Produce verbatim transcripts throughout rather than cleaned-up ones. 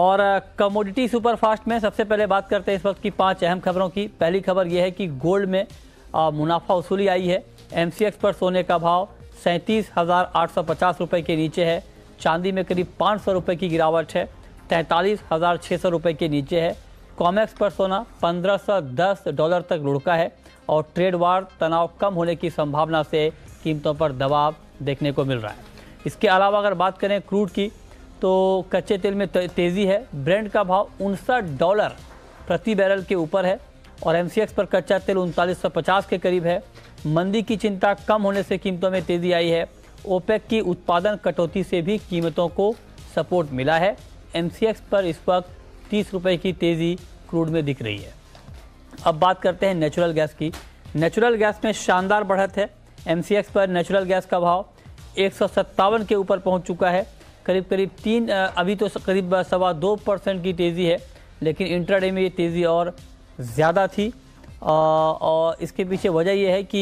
और commodity superfast में सबसे पहले बात करते हैं इस वक्त की पांच अहम खबरों की। पहली खबर यह है कि गोल्ड में मुनाफा वसूली आई है। एमसीएक्स पर सोने का भाव सैंतीस हज़ार आठ सौ पचास रुपये के नीचे है। चांदी में करीब पाँच सौ रुपये की गिरावट है, तैंतालीस हज़ार छः सौ रुपये के नीचे है। कॉमेक्स पर सोना पंद्रह सौ दस डॉलर तक लुढ़का है और ट्रेड वार तनाव कम होने की संभावना से कीमतों पर दबाव देखने को मिल रहा है। इसके अलावा अगर बात करें क्रूड की तो कच्चे तेल में तेज़ी है। ब्रेंट का भाव उनसठ डॉलर प्रति बैरल के ऊपर है और एमसीएक्स पर कच्चा तेल उनतालीस सौ पचास के करीब है। मंदी की चिंता कम होने से कीमतों में तेज़ी आई है। ओपेक की उत्पादन कटौती से भी कीमतों को सपोर्ट मिला है। एमसीएक्स पर इस वक्त तीस रुपये की तेज़ी क्रूड में दिख रही है। अब बात करते हैं नेचुरल गैस की। नेचुरल गैस में शानदार बढ़त है। एमसीएक्स पर नेचुरल गैस का भाव एक सौ सत्तावन के ऊपर पहुंच चुका है। करीब करीब तीन अभी तो करीब सवा दो परसेंट की तेज़ी है, लेकिन इंट्राडे में ये तेज़ी और ज़्यादा थी। और इसके पीछे वजह यह है कि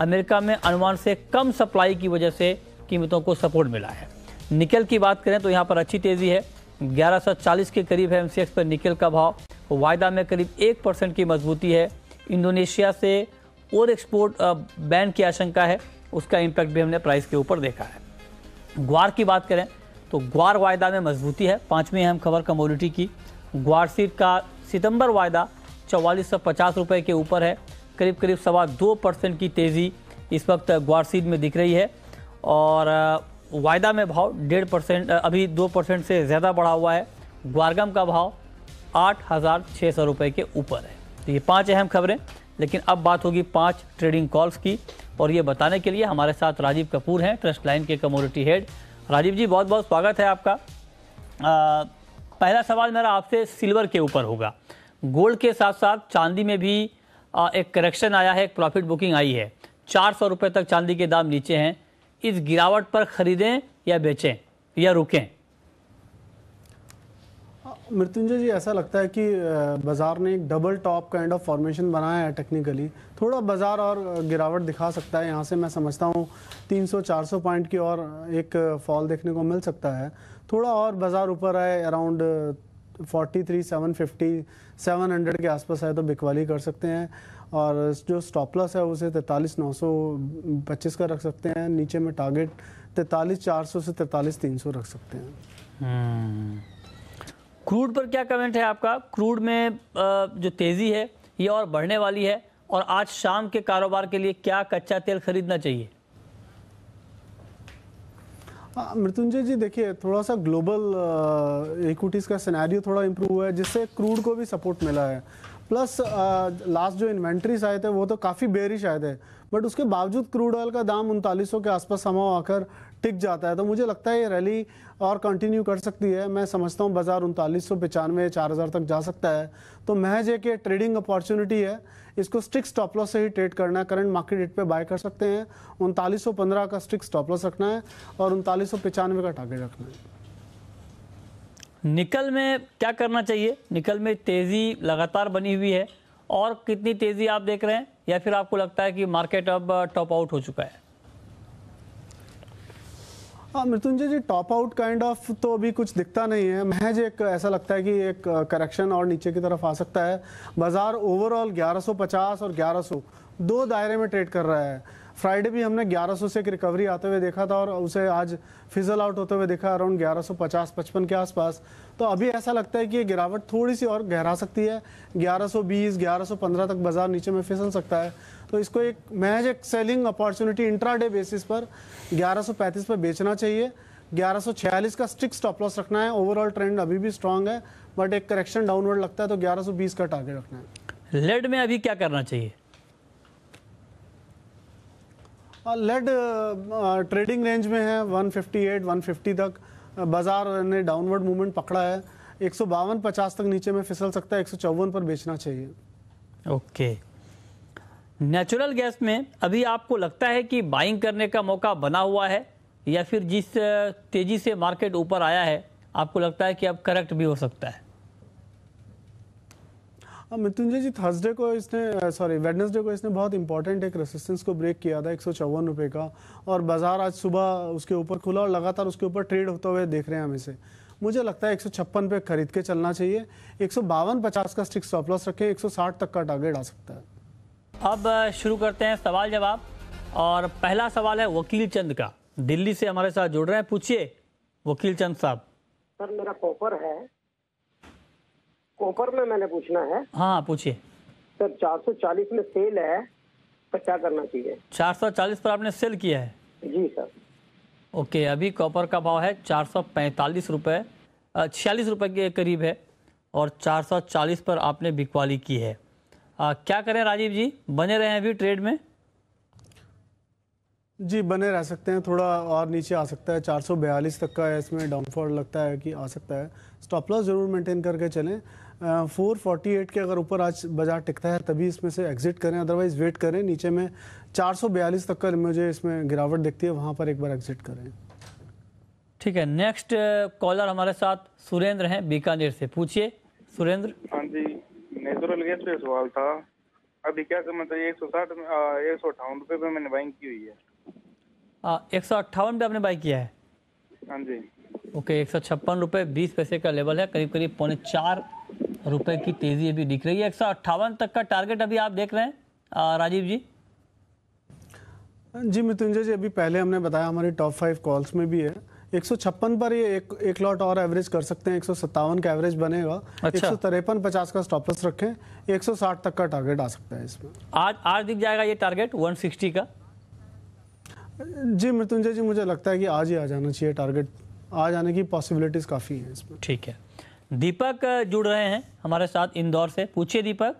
अमेरिका में अनुमान से कम सप्लाई की वजह से कीमतों को सपोर्ट मिला है। निकल की बात करें तो यहाँ पर अच्छी तेज़ी है, ग्यारह सौ चालीस के करीब है एमसीएक्स पर निकल का भाव। वायदा में करीब एक परसेंट की मजबूती है। इंडोनेशिया से और एक्सपोर्ट बैन की आशंका है, उसका इम्पैक्ट भी हमने प्राइस के ऊपर देखा है। ग्वार की बात करें तो ग्वार वायदा में मजबूती है। पाँचवीं अहम खबर कमोडिटी की। ग्वार सीड का सितंबर वायदा चौवालीस सौ पचास रुपये के ऊपर है। करीब करीब सवा दो परसेंट की तेज़ी इस वक्त ग्वार सीड में दिख रही है और वायदा में भाव डेढ़ परसेंट अभी दो परसेंट से ज़्यादा बढ़ा हुआ है। ग्वारगम का भाव आठ हज़ार छः सौ रुपये के ऊपर है। तो ये पाँच अहम खबरें, लेकिन अब बात होगी पाँच ट्रेडिंग कॉल्स की और ये बताने के लिए हमारे साथ राजीव कपूर हैं, ट्रस्ट लाइन के कमोडिटी हेड। राजीव जी, बहुत बहुत स्वागत है आपका। आ, पहला सवाल मेरा आपसे सिल्वर के ऊपर होगा। गोल्ड के साथ साथ चांदी में भी आ, एक करेक्शन आया है, एक प्रॉफिट बुकिंग आई है। चार सौ रुपये तक चांदी के दाम नीचे हैं। इस गिरावट पर खरीदें या बेचें या रुकें? मृत्युंजय जी, ऐसा लगता है कि बाज़ार ने एक double top kind of formation बनाया है। टेक्निकली थोड़ा बाज़ार और गिरावट दिखा सकता है। यहाँ से मैं समझता हूँ तीन सौ चार सौ पॉइंट की और एक फॉल देखने को मिल सकता है। थोड़ा और बाज़ार ऊपर आए, around forty three seven fifty seven hundred के आसपास आए तो बिकवाली कर सकते हैं और जो स्टॉप लॉस है उसे तैंतालीस नौ सौ पच्चीस का रख सकते हैं। नीचे में टारगेट तैंतालीस चार सौ से तैंतालीस तीन सौ रख सकते हैं। क्रूड पर क्या कमेंट है आपका? क्रूड में जो तेज़ी है ये और बढ़ने वाली है और आज शाम के कारोबार के लिए क्या कच्चा तेल खरीदना चाहिए? मृत्युंजय जी, देखिए थोड़ा सा ग्लोबल इक्विटीज़ का सिनेरियो थोड़ा इम्प्रूव हुआ है, जिससे क्रूड को भी सपोर्ट मिला है। प्लस लास्ट जो इन्वेंट्रीज आए थे वो तो काफ़ी बेरिश आए थे, बट उसके बावजूद क्रूड ऑयल का दाम उनतालीस सौ के आसपास समा आकर टिक जाता है। तो मुझे लगता है ये रैली और कंटिन्यू कर सकती है। मैं समझता हूँ बाजार उनतालीस सौ पचानवे चार हज़ार तक जा सकता है। तो महज एक ट्रेडिंग अपॉर्चुनिटी है, इसको स्टिक स्टॉप लॉस से ही ट्रेड करना है। करंट मार्केट रेट पे बाय कर सकते हैं। उनतालीस सौ पंद्रह का स्टिक स्टॉप लॉस रखना है और उनतालीस सौ पचानवे का टारगेट रखना है। निकल में क्या करना चाहिए? निकल में तेज़ी लगातार बनी हुई है और कितनी तेज़ी आप देख रहे हैं, या फिर आपको लगता है कि मार्केट अब टॉप आउट हो चुका है? हाँ Mrityunjay ji, top out kind of तो अभी कुछ दिखता नहीं है। महज एक ऐसा लगता है कि एक करेक्शन और नीचे की तरफ आ सकता है। बाजार ओवरऑल ग्यारह सौ पचास और ग्यारह सौ दो दायरे में ट्रेड कर रहा है। फ्राइडे भी हमने ग्यारह सौ से एक रिकवरी आते हुए देखा था और उसे आज फिजल आउट होते हुए देखा अराउंड ग्यारह सौ पचास पचपन के आसपास। तो अभी ऐसा लगता है कि ये गिरावट थोड़ी सी और गहरा सकती है। ग्यारह सौ बीस ग्यारह सौ पंद्रह तक बाजार नीचे में फिसल सकता है। तो इसको एक महज एक सेलिंग अपॉर्चुनिटी इंट्राडे बेसिस पर ग्यारह सौ पैंतीस पर बेचना चाहिए। ग्यारह सौ छियालीस का स्टिक स्टॉप लॉस रखना है। ओवरऑल ट्रेंड अभी भी स्ट्रांग है, बट एक करेक्शन डाउनवर्ड लगता है तो ग्यारह सौ बीस का टारगेट रखना है। लेड में अभी क्या करना चाहिए? लेड ट्रेडिंग रेंज में है एक सौ अट्ठावन एक सौ पचास तक। बाजार ने डाउनवर्ड मूवमेंट पकड़ा है। एक सौ बावन पचास तक नीचे में फिसल सकता है। एक सौ चौवन पर बेचना चाहिए। ओके, नेचुरल गैस में अभी आपको लगता है कि बाइंग करने का मौका बना हुआ है, या फिर जिस तेजी से मार्केट ऊपर आया है आपको लगता है कि अब करेक्ट भी हो सकता है? मृत्युंजय जी, थर्सडे को इसने सॉरी वेडनेसडे को इसने बहुत इंपॉर्टेंट एक रेसिस्टेंस को ब्रेक किया था एक सौ चौवन रुपये का, और बाजार आज सुबह उसके ऊपर खुला और लगातार उसके ऊपर ट्रेड होते हुए देख रहे हैं हम इसे। मुझे लगता है एक सौ छप्पन पे खरीद के चलना चाहिए। एक सौ बावन पचास का स्टिक स्टॉप लॉस रखें, एक सौ साठ तक का टारगेट आ सकता है। अब शुरू करते हैं सवाल जवाब, और पहला सवाल है वकील चंद का, दिल्ली से हमारे साथ जुड़ रहे हैं। पूछिए वकील चंद साहब। सर मेरा कॉपर है, कॉपर में मैंने पूछना है। हाँ पूछिए सर। चार सौ चालीस में सेल है तो क्या करना चाहिए? चार सौ चालीस पर आपने सेल किया है? जी सर। ओके, अभी कॉपर का भाव है चार सौ पैंतालीस रुपये छियालीस रुपये के करीब है, और चार सौ चालीस पर आपने बिकवाली की है। आ, क्या करें राजीव जी, बने रहे हैं अभी ट्रेड में? जी बने रह सकते हैं, थोड़ा और नीचे आ सकता है, चार सौ बयालीस तक का है, इसमें डाउनफॉल लगता है कि आ सकता है। स्टॉप लॉस जरूर मेंटेन करके चलें। चार सौ अड़तालीस के अगर ऊपर आज बाजार टिकता है तभी इसमें से एग्जिट करें, अदरवाइज वेट करें। नीचे में चार सौ बयालीस तक का मुझे इसमें गिरावट दिखती है, वहाँ पर एक बार एग्जिट करें। ठीक है, नेक्स्ट कॉलर हमारे साथ सुरेंद्र हैं बीकानेर से। पूछिए सुरेंद्र। हाँ जी, नेचुरल गैस पे सवाल था। अभी क्या करना चाहिए? एक सौ साठ में एक सौ अट्ठावन रुपये पे मैंने बाइंग की हुई है। एक सौ अट्ठावन पे आपने बाई किया है? हाँ जी। ओके, एक सौ छप्पन रुपये बीस पैसे का लेवल है, करीब करीब पौने चार रुपये की तेजी अभी दिख रही है। एक सौ अट्ठावन तक का टारगेट अभी आप देख रहे हैं आ, राजीव जी? जी मृत्युंजय जी, अभी पहले हमने बताया हमारी टॉप फाइव कॉल्स में भी है। एक सौ छप्पन पर ये एक एक लॉट और एवरेज कर सकते हैं, एक सौ सत्तावन का एवरेज बनेगा। एक सौ तिरपन पचास का स्टॉपस रखें, एक सौ साठ तक का टारगेट आ सकता है इसमें। आज आज दिख जाएगा ये टारगेट वन सिक्सटी का? जी मृत्युंजय जी, मुझे लगता है कि आज ही आ जाना चाहिए टारगेट, आ जाने की पॉसिबिलिटीज काफ़ी हैं इसमें। ठीक है, दीपक जुड़ रहे हैं हमारे साथ इंदौर से। पूछिए दीपक।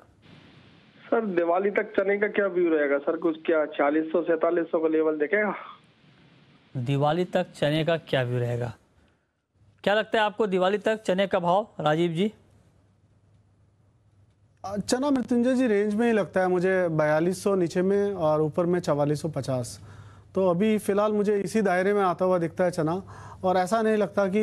सर दिवाली तक चने का क्या व्यू रहेगा सर? कुछ क्या चालीस सौ सैतालीस सौ का लेवल देखेगा? दिवाली तक चने का क्या व्यू रहेगा? क्या लगता है आपको दिवाली तक चने का भाव राजीव जी? चना मृत्युंजय जी रेंज में ही लगता है मुझे, बयालीस सौ नीचे में और ऊपर में चवालीस सौ पचास, तो अभी फ़िलहाल मुझे इसी दायरे में आता हुआ दिखता है चना। और ऐसा नहीं लगता कि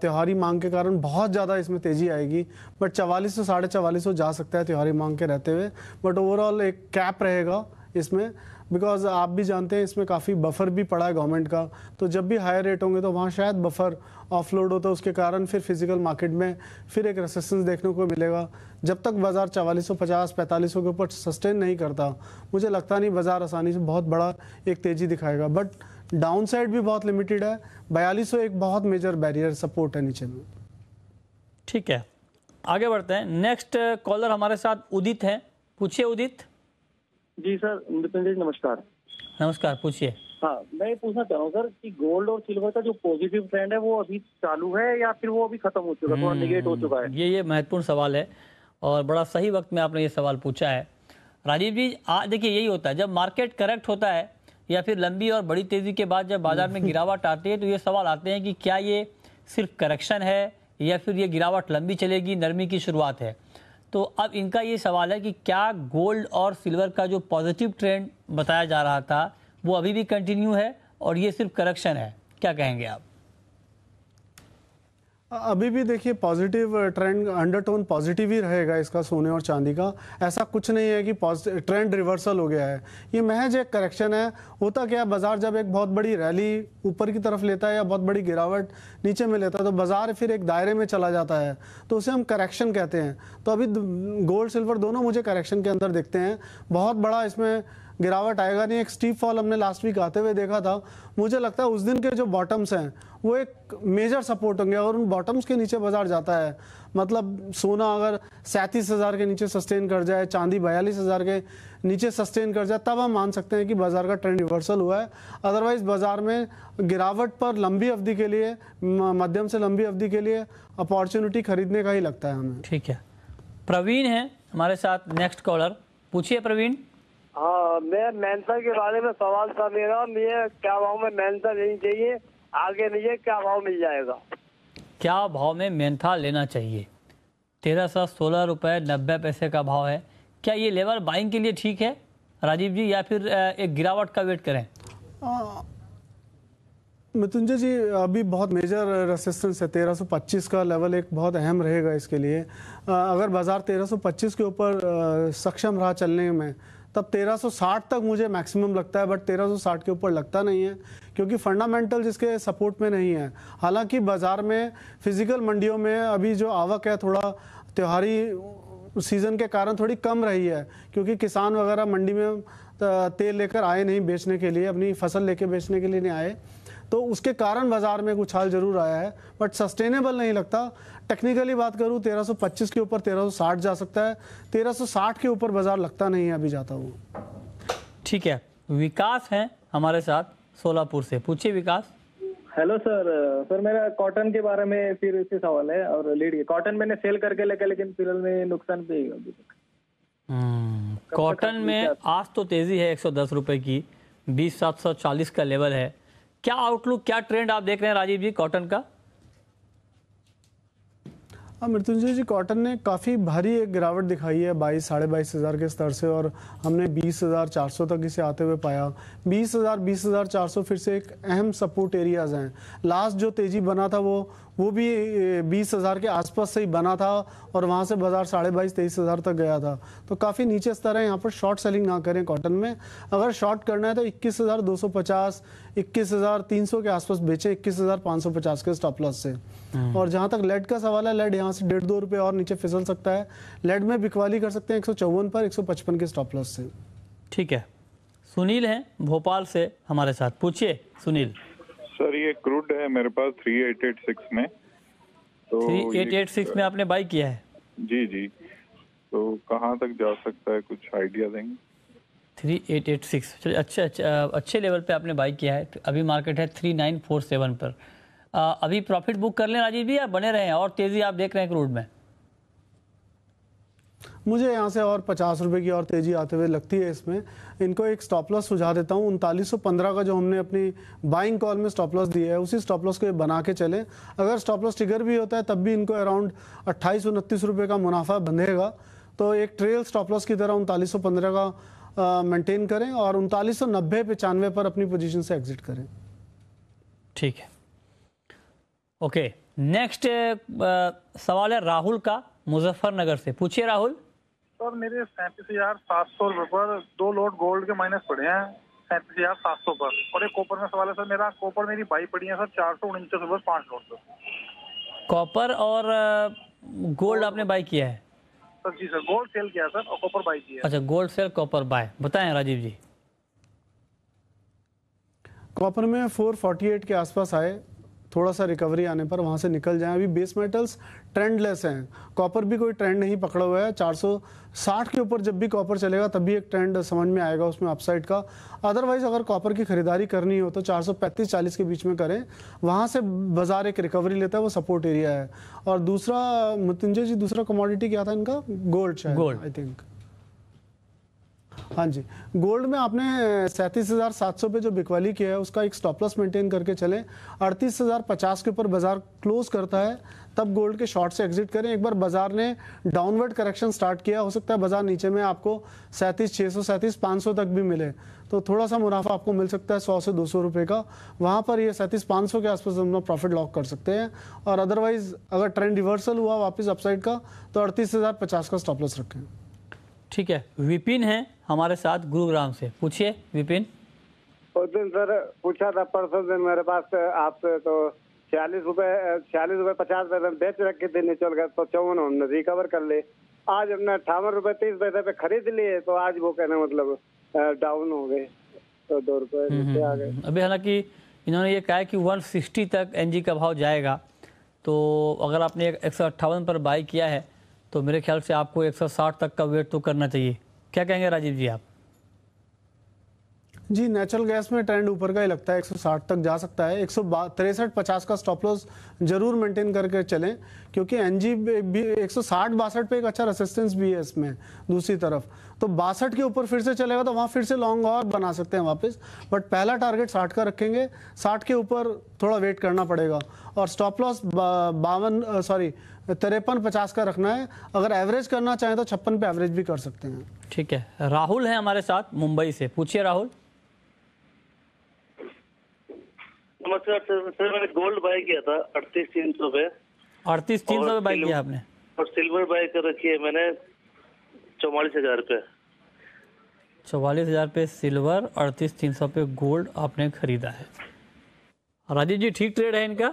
त्योहारी मांग के कारण बहुत ज़्यादा इसमें तेज़ी आएगी, बट चवालीस सौ साढ़े चवालीस सौ जा सकता है त्योहारी मांग के रहते हुए। बट ओवरऑल एक कैप रहेगा इसमें, बिकॉज आप भी जानते हैं इसमें काफ़ी बफर भी पड़ा है गवर्नमेंट का, तो जब भी हायर रेट होंगे तो वहाँ शायद बफर ऑफलोड हो, तो उसके कारण फिर फिजिकल मार्केट में फिर एक रेसिस्टेंस देखने को मिलेगा। जब तक बाज़ार चवालीस सौ पचास पैंतालीस सौ के ऊपर सस्टेन नहीं करता, मुझे लगता नहीं बाज़ार आसानी से बहुत बड़ा एक तेज़ी दिखाएगा। बट डाउन साइड भी बहुत लिमिटेड है, बयालीस सौ एक बहुत मेजर बैरियर सपोर्ट है नीचे में। ठीक है, आगे बढ़ते हैं। नेक्स्ट कॉलर हमारे साथ उदित हैं। पूछिए उदित। जी सर मृत्युंजय नमस्कार। नमस्कार, पूछिए। हाँ, मैं पूछना चाह रहा हूँ सर कि गोल्ड और सिल्वर का जो पॉजिटिव ट्रेंड है वो अभी चालू है या फिर वो अभी खत्म हो चुका है, थोड़ा नेगेट हो चुका है? ये ये महत्वपूर्ण सवाल है और बड़ा सही वक्त में आपने ये सवाल पूछा है राजीव जी। आज देखिए यही होता है, जब मार्केट करेक्ट होता है या फिर लंबी और बड़ी तेजी के बाद जब बाजार में गिरावट आती है तो ये सवाल आते हैं कि क्या ये सिर्फ करेक्शन है या फिर ये गिरावट लंबी चलेगी, नरमी की शुरुआत है। तो अब इनका ये सवाल है कि क्या गोल्ड और सिल्वर का जो पॉजिटिव ट्रेंड बताया जा रहा था वो अभी भी कंटिन्यू है और ये सिर्फ करेक्शन है? क्या कहेंगे आप? अभी भी देखिए पॉजिटिव ट्रेंड, अंडरटोन पॉजिटिव ही रहेगा इसका, सोने और चांदी का। ऐसा कुछ नहीं है कि पॉजिटिव ट्रेंड रिवर्सल हो गया है, ये महज एक करेक्शन है। होता क्या है, बाजार जब एक बहुत बड़ी रैली ऊपर की तरफ लेता है या बहुत बड़ी गिरावट नीचे में लेता है तो बाजार फिर एक दायरे में चला जाता है, तो उसे हम करेक्शन कहते हैं। तो अभी गोल्ड सिल्वर दोनों मुझे करेक्शन के अंदर दिखते हैं, बहुत बड़ा इसमें गिरावट आएगा नहीं। एक स्टीप फॉल हमने लास्ट वीक आते हुए देखा था, मुझे लगता है उस दिन के जो बॉटम्स हैं वो एक मेजर सपोर्ट होंगे और उन बॉटम्स के नीचे बाजार जाता है। मतलब सोना अगर सैंतीस हज़ार के नीचे सस्टेन कर जाए, चांदी बयालीस हज़ार के नीचे सस्टेन कर जाए, तब हम मान सकते हैं कि बाजार का ट्रेंड रिवर्सल हुआ है। अदरवाइज़ बाजार में गिरावट पर लंबी अवधि के लिए, मध्यम से लंबी अवधि के लिए अपॉर्चुनिटी खरीदने का ही लगता है हमें। ठीक है, प्रवीण है हमारे साथ नेक्स्ट कॉलर। पूछिए प्रवीण। हाँ, मैं मेंसा के बारे में सवाल था मेरा, मुझे क्या भाव में मेंसा लेनी चाहिए, आगे मुझे क्या भाव मिल जाएगा? क्या भाव में मेंथा लेना चाहिए? तेरह सौ सोलह रुपये नब्बे पैसे का भाव है, क्या ये लेवल बाइंग के लिए ठीक है राजीव जी या फिर एक गिरावट का वेट करें? आ... मृत्युंजय जी अभी बहुत मेजर रेसिस्टेंस है, तेरह सौ पच्चीस का लेवल एक बहुत अहम रहेगा इसके लिए। अगर बाज़ार तेरह सौ पच्चीस के ऊपर सक्षम रहा चलने में तब तेरह सौ साठ तक मुझे मैक्सिमम लगता है, बट तेरह सौ साठ के ऊपर लगता नहीं है क्योंकि फंडामेंटल जिसके सपोर्ट में नहीं है। हालांकि बाज़ार में फिजिकल मंडियों में अभी जो आवक है थोड़ा त्योहारी सीज़न के कारण थोड़ी कम रही है, क्योंकि किसान वगैरह मंडी में तेल लेकर आए नहीं बेचने के लिए, अपनी फसल लेकर बेचने के लिए नहीं आए, तो उसके कारण बाज़ार में एक उछाल जरूर आया है, बट सस्टेनेबल नहीं लगता। टेक्निकली बात करूँ तेरह सौ पच्चीस के ऊपर तेरह सौ साठ जा सकता है, तेरह सौ साठ के ऊपर बाज़ार लगता नहीं है अभी जाता हुआ। ठीक है, विकास हैं हमारे साथ सोलापुर से, पूछिए विकास। हेलो सर, सर मेरा कॉटन के बारे में फिर उसी सवाल है और लीड कॉटन मैंने सेल करके लेकर लेकिन फिलहाल में नुकसान भी अभी तक। कॉटन में आज तो तेज़ी है, एक सौ दस रुपये की बीस सात सौ चालीस का लेवल है। क्या आउटलुक, क्या ट्रेंड आप देख रहे हैं राजीव जी कॉटन का? मृत्युंजय जी, कॉटन ने काफ़ी भारी एक गिरावट दिखाई है बाईस साढ़े बाईस हज़ार के स्तर से, और हमने बीस हज़ार चार सौ तक इसे आते हुए पाया। बीस हज़ार बीस हज़ार चार सौ फिर से एक अहम सपोर्ट एरियाज़ हैं। लास्ट जो तेज़ी बना था वो वो भी बीस हज़ार के आसपास से ही बना था और वहाँ से बाजार साढ़े बाईस तेईस हज़ार तक गया था, तो काफ़ी नीचे स्तर है। यहाँ पर शॉर्ट सेलिंग ना करें कॉटन में, अगर शॉर्ट करना है तो इक्कीस हज़ार दो सौ पचास इक्कीस हज़ार तीन सौ के आसपास बेचें, इक्कीस हज़ार पाँच सौ पचास के स्टॉप लॉस से। और जहाँ तक लेड का सवाल है, लेड यहाँ से डेढ़ दो रुपये और नीचे फिसल सकता है। लेड में बिकवाली कर सकते हैं एक सौ चौवन पर एक सौ पचपन के स्टॉप लॉस से। ठीक है, सुनील हैं भोपाल से हमारे साथ, पूछिए सुनील। सर ये क्रूड है मेरे पास थ्री एट एट सिक्स में, तो थ्री एट एट सिक्स में आपने बाई किया है? जी जी, तो कहाँ तक जा सकता है, कुछ आइडिया देंगे? थ्री एट एट सिक्स चलिए, अच्छा अच्छा अच्छे लेवल पे आपने बाई किया है। अभी मार्केट है थ्री नाइन फोर सेवन पर। आ, अभी प्रॉफिट बुक कर लें राजीव जी, आप बने रहे हैं और तेज़ी आप देख रहे हैं क्रूड में? मुझे यहाँ से और पचास रुपये की और तेज़ी आते हुए लगती है इसमें। इनको एक स्टॉप लॉस सुझा देता हूँ, उनतालीस सौ पंद्रह का जो हमने अपनी बाइंग कॉल में स्टॉप लॉस दिया है, उसी स्टॉप लॉस को बना के चले। अगर स्टॉप लॉस ट्रिगर भी होता है तब भी इनको अराउंड अट्ठाईस उनतीस रुपये का मुनाफा बंधेगा, तो एक ट्रेल स्टॉप लॉस की तरह उनतालीस सौ पंद्रह का मेंटेन करें और उनतालीस सौ नब्बे पचानवे पर अपनी पोजिशन से एग्जिट करें। ठीक है, ओके। नेक्स्ट सवाल है राहुल का मुजफ्फरनगर से, पूछिए राहुल। सर मेरे सैंतीस हजार सात सौ रुपये पर दो लोट गोल्ड के माइनस पड़े हैं सैंतीस हजार सात सौ पर, और एक कॉपर में सवाल है सर मेरा। कॉपर मेरी बाई पड़ी है सर चार सौ उनचास रुपये पाँच लोट पर। कॉपर और गोल्ड आपने बाई किया है सर? जी सर, गोल्ड सेल किया सर और कॉपर बाई किया। अच्छा, गोल्ड सेल कॉपर बाय, बताएं राजीव जी। कॉपर में फोर फोर्टी एट के आसपास आए, थोड़ा सा रिकवरी आने पर वहाँ से निकल जाएं। अभी बेस मेटल्स ट्रेंडलेस हैं, कॉपर भी कोई ट्रेंड नहीं पकड़ा हुआ है। चार सौ साठ के ऊपर जब भी कॉपर चलेगा तभी एक ट्रेंड समझ में आएगा उसमें अपसाइड का। अदरवाइज अगर कॉपर की खरीदारी करनी हो तो चार सौ पैंतीस चालीस के बीच में करें, वहाँ से बाजार एक रिकवरी लेता है, वो सपोर्ट एरिया है। और दूसरा मृत्युंजय जी, दूसरा कमोडिटी क्या था इनका? गोल्ड शायद, आई थिंक। हाँ जी, गोल्ड में आपने सैंतीस हज़ार सात सौ पे जो बिकवाली किया है उसका एक स्टॉप लॉस मेंटेन करके चलें। अड़तीस हज़ार पचास के ऊपर बाजार क्लोज करता है तब गोल्ड के शॉर्ट से एग्जिट करें। एक बार बाजार ने डाउनवर्ड करेक्शन स्टार्ट किया, हो सकता है बाजार नीचे में आपको सैंतीस छः सौ सैंतीस पाँच सौ तक भी मिले, तो थोड़ा सा मुनाफा आपको मिल सकता है सौ से दो सौ रुपये का। वहाँ पर ये सैंतीस पाँच सौ के आसपास हम प्रॉफिट लॉक कर सकते हैं। और अदरवाइज़ अगर ट्रेंड रिवर्सल हुआ वापस अपसाइड का तो अड़तीस हज़ार पचास का स्टॉप लॉस रखें। ठीक है, विपिन हैं हमारे साथ गुरुग्राम से, पूछिए विपिन। उस दिन सर पूछा था परसों दिन मेरे पास आपसे, तो छियालीस रुपये छियालीस रुपये पचास पैसे बेच रखी थी, निचल गए तो चौवन हमने रिकवर कर ले। आज हमने अट्ठावन रुपये तीस पैसे पे खरीद लिए, तो आज वो कहने मतलब डाउन हो गए, तो दो रुपये नीचे आ गए अभी। हालांकि इन्होंने ये कहा है कि वन सिक्सटी तक एन जी का भाव जाएगा, तो अगर आपने एक सौ अट्ठावन पर बाई किया है तो मेरे ख्याल से आपको एक सौ साठ तक का वेट तो करना चाहिए। क्या कहेंगे राजीव जी आप? जी, नेचुरल गैस में ट्रेंड ऊपर का ही लगता है, एक सौ साठ तक जा सकता है। एक सौ तिरसठ पचास का स्टॉप लॉस जरूर मेंटेन करके चलें, क्योंकि एनजी भी एक सौ साठ बासठ पे एक अच्छा रेसिस्टेंस भी है इसमें दूसरी तरफ, तो बासठ के ऊपर फिर से चलेगा तो वहाँ फिर से लॉन्ग और बना सकते हैं वापस, बट पहला टारगेट साठ का रखेंगे। साठ के ऊपर थोड़ा वेट करना पड़ेगा और स्टॉप लॉस बावन सॉरी तिरपन पचास का रखना है। अगर एवरेज करना चाहें तो छप्पन पे एवरेज भी कर सकते हैं। ठीक है, राहुल हैं हमारे साथ मुंबई से, पूछिए राहुल। नमस्कार सर, सर मैंने गोल्ड बाय किया था अड़तीस तीन सौ पे। अड़तीस तीन सौ पे बाय किया आपने? और सिल्वर बाय कर रखी है मैंने चौवालीस हज़ार पे। चौवालीस हज़ार पे सिल्वर, अड़तीस तीन सौ पे गोल्ड आपने खरीदा है। राजीव जी ठीक ट्रेड है इनका?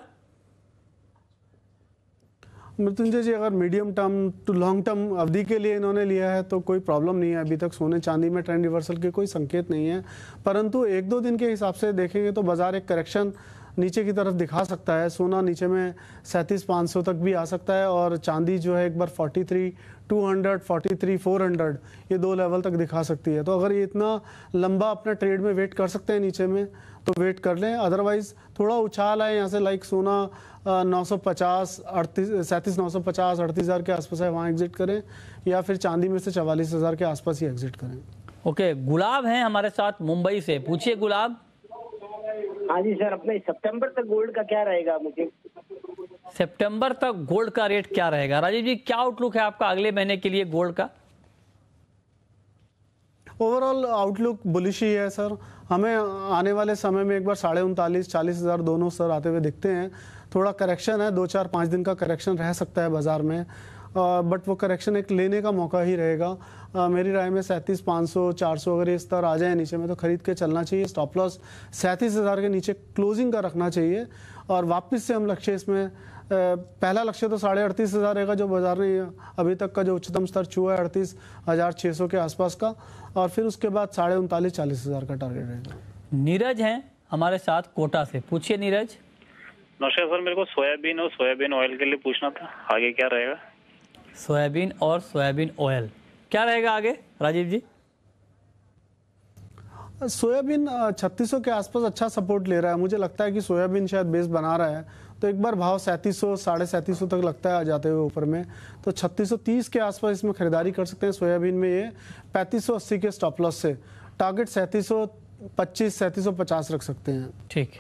मृत्युंजय जी अगर medium term to long term अवधि के लिए इन्होंने लिया है तो कोई प्रॉब्लम नहीं है। अभी तक सोने चांदी में ट्रेंड रिवर्सल के कोई संकेत नहीं है, परंतु एक दो दिन के हिसाब से देखेंगे तो बाजार एक करेक्शन नीचे की तरफ दिखा सकता है। सोना नीचे में सैंतीस पाँच सौ तक भी आ सकता है और चांदी जो है एक बार forty three two hundred forty three four hundred ये दो लेवल तक दिखा सकती है। तो अगर ये इतना लंबा अपना ट्रेड में वेट कर सकते हैं नीचे में तो वेट कर लें, अदरवाइज थोड़ा उछाल है यहाँ से लाइक सोना नौ सौ पचास अड़तीस सैंतीस नौ सौ पचास अड़तीस हज़ार के आसपास है, वहाँ एग्जिट करें या फिर चांदी में से चवालीस हज़ार के आसपास ही एग्जिट करें। ओके okay, गुलाब हैं हमारे साथ मुंबई से, पूछिए गुलाब। हाँ जी सर, अपने सितंबर तक गोल्ड का क्या रहेगा? मुझे सितंबर तक गोल्ड का रेट क्या रहेगा? राजीव जी क्या आउटलुक है आपका अगले महीने के लिए गोल्ड का? ओवरऑल आउटलुक बुलिश ही है सर, हमें आने वाले समय में एक बार साढ़े उनतालीस चालीस हज़ार दोनों सर आते हुए दिखते हैं। थोड़ा करेक्शन है, दो चार पाँच दिन का करेक्शन रह सकता है बाजार में, बट वो करेक्शन एक लेने का मौका ही रहेगा। मेरी राय में सैंतीस पाँच सौ चार सौ अगर ये स्तर आ जाए नीचे में तो खरीद के चलना चाहिए। स्टॉप लॉस सैंतीस हज़ार के नीचे क्लोजिंग का रखना चाहिए और वापस से हम लक्ष्य इसमें पहला लक्ष्य तो साढ़े अड़तीस हज़ार रहेगा जो बाजार ने अभी तक का जो उच्चतम स्तर छुआ है अड़तीस हज़ार छः सौ के आसपास का, और फिर उसके बाद साढ़े उनतालीस चालीस हज़ार का टारगेट रहेगा। नीरज हैं हमारे साथ कोटा से, पूछिए नीरज। नमस्कार सर, मेरे को सोयाबीन और सोयाबीन ऑयल के लिए पूछना था, आगे क्या रहेगा? सोयाबीन और सोयाबीन ऑयल क्या रहेगा आगे राजीव जी? सोयाबीन छत्तीस सौ के आसपास अच्छा सपोर्ट ले रहा है, मुझे लगता है कि सोयाबीन शायद बेस बना रहा है तो एक बार भाव सैंतीस सौ साढ़े सैंतीस सौ तक लगता है आ जाते हुए ऊपर में, तो छत्तीस सौ तीस के आसपास इसमें खरीदारी कर सकते हैं। सोयाबीन में ये पैंतीस सौ अस्सी के स्टॉप लॉस से टारगेट सैंतीस सौ पच्चीस सैंतीस सौ पचास रख सकते हैं। ठीक,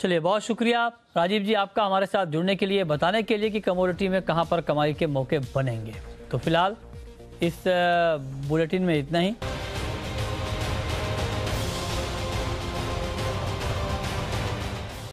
चलिए बहुत शुक्रिया राजीव जी आपका हमारे साथ जुड़ने के लिए, बताने के लिए कि कमोडिटी में कहां पर कमाई के मौके बनेंगे। तो फिलहाल इस बुलेटिन में इतना ही।